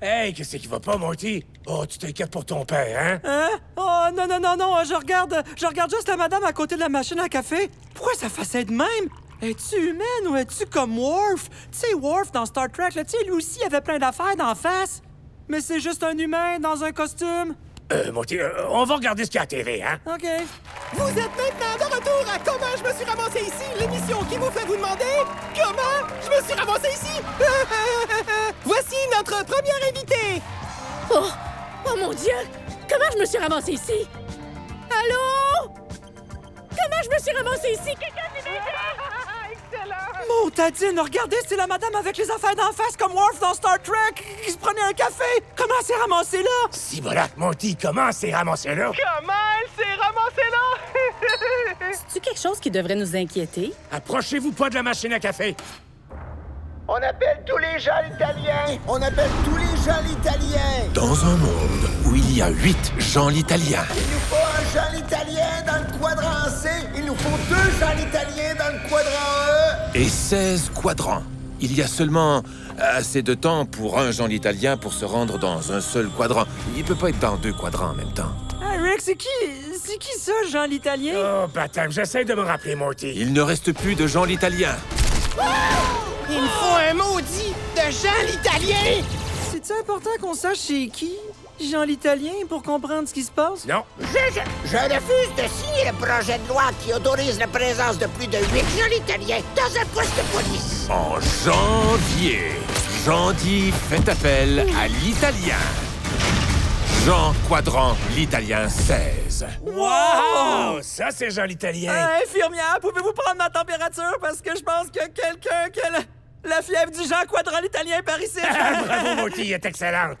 Hey, qu'est-ce qui va pas, Morty? Oh, tu t'inquiètes pour ton père, hein? Hein? Oh, non, non, non, non, je regarde juste la madame à côté de la machine à café. Pourquoi ça faisait de même? Es-tu humaine ou es-tu comme Worf? Tu sais, Worf dans Star Trek, là, tu sais, lui aussi, il avait plein d'affaires d'en face. Mais c'est juste un humain dans un costume. Monty, on va regarder ce qu'il y a à TV, hein? OK. Vous êtes maintenant de retour à Comment je me suis ramassé ici, l'émission qui vous fait vous demander comment je me suis ramassé ici. Voici notre première invitée. Oh, oh mon Dieu! Comment je me suis ramassé ici? Allô? Comment je me suis ramassé ici? Quelqu'un qui m'aide? Excellent! Montadine, regardez, c'est la madame avec les affaires d'en face comme Worf dans Star Trek qui se prenait un café. Comment elle s'est ramassée là? Si voilà, Monty, comment elle s'est ramassée là? Comment elle s'est ramassée là? C'est-tu quelque chose qui devrait nous inquiéter? Approchez-vous pas de la machine à café. On appelle tous les gens l'Italien! On appelle tous les gens l'Italien! Dans un monde où il y a 8 Jean l'Italien... Il nous faut un Jean l'Italien dans le quadrant C, il nous faut 2 Jean l'Italien dans le quadrant E... Et 16 quadrants. Il y a seulement assez de temps pour un Jean l'Italien pour se rendre dans un seul quadrant. Il peut pas être dans 2 quadrants en même temps. Hey Rick, c'est qui ça, Jean l'Italien? Oh, baptême, j'essaie de me rappeler, Morty. Il ne reste plus de Jean l'Italien. Ah! Il me faut un maudit de Jean l'Italien! C'est-tu important qu'on sache c'est qui, Jean l'Italien, pour comprendre ce qui se passe? Non. Je refuse de signer le projet de loi qui autorise la présence de plus de 8 Jean l'Italien dans un poste de police. En janvier, Jean-Di fait appel à l'Italien. Jean Quadrant, l'Italien 16. Wow! Ça, c'est Jean l'Italien. Infirmière, pouvez-vous prendre ma température? Parce que je pense qu'il y a quelqu'un qui a la fièvre du Jean Quadrant, l'Italien par ici. Bravo, Monty, est excellente.